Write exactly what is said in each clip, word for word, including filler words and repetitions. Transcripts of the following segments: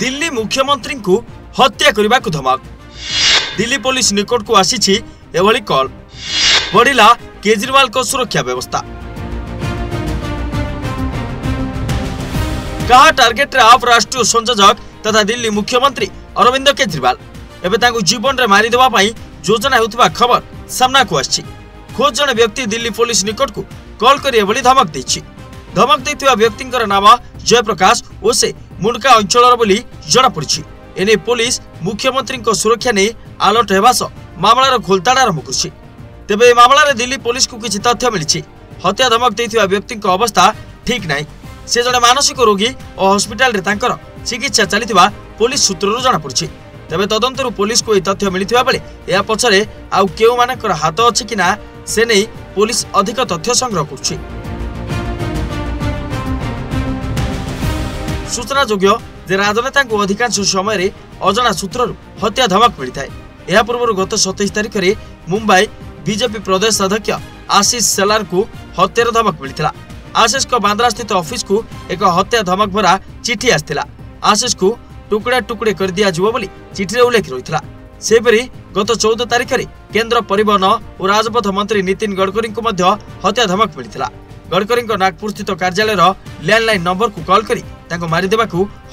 दिल्ली मुख्यमंत्री को हत्या करने को धमक। दिल्ली पुलिस निकट को आसी कॉल बढ़ला केजरीवाल को सुरक्षा व्यवस्था। कहा टार्गेट रे आप राष्ट्रीय संयोजक तथा दिल्ली मुख्यमंत्री अरविंद केजरीवाल एवं जीवन रे मारी देवा पई योजना होतबा खबर सामना को आछि। खोज जन व्यक्ति दिल्ली पुलिस निकट को कॉल करिए बली धमक देछि। धमक देथिवा व्यक्ति नाम जयप्रकाश ओ से मुंडका अंचल बोली जड़ा पड़ी। एने पुलिस मुख्यमंत्री को सुरक्षा नहीं आलर्ट होगास मामलार खोलताड़ आरंभ कर। तेबे मामलार दिल्ली पुलिस को किसी तथ्य मिली। हत्या धमक देथिवा व्यक्ति अवस्था ठीक ना। से जड़े मानसिक रोगी और हस्पिटाल चिकित्सा चली पुलिस सूत्र जनापड़ी। तेज तदंत पुलिस को यह तथ्य मिलता बेले यह पछे आउ के हाथ अच्छे कि ना से नहीं पुलिस अधिक तथ्य संग्रह कर। सूचना जोग्य जे राजनेता को अधिकांश समय अजना सूत्र हत्या धमक मिलता है। यह पूर्व गत सतैश तारीख में मुंबई बीजेपी प्रदेश अध्यक्ष आशीष सेलार को हत्यार धमक मिलता। आशीष को बांद्रा स्थित ऑफिस को एक हत्या धमक भरा चिठी आसला। आशीष को टुकड़े टुकड़े कर दिया बोली चिठी उल्लेख रही था। सेपरी गत चौदह तारीख में केंद्र परिवहन और राजपथ मंत्री नीतिन गडकरी को हत्या धमक मिलता। गडकरी नागपुर स्थित कार्यालय लैंडलाइन नंबर को कॉल कर मारिदेवा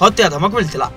हत्या धमक मिलता।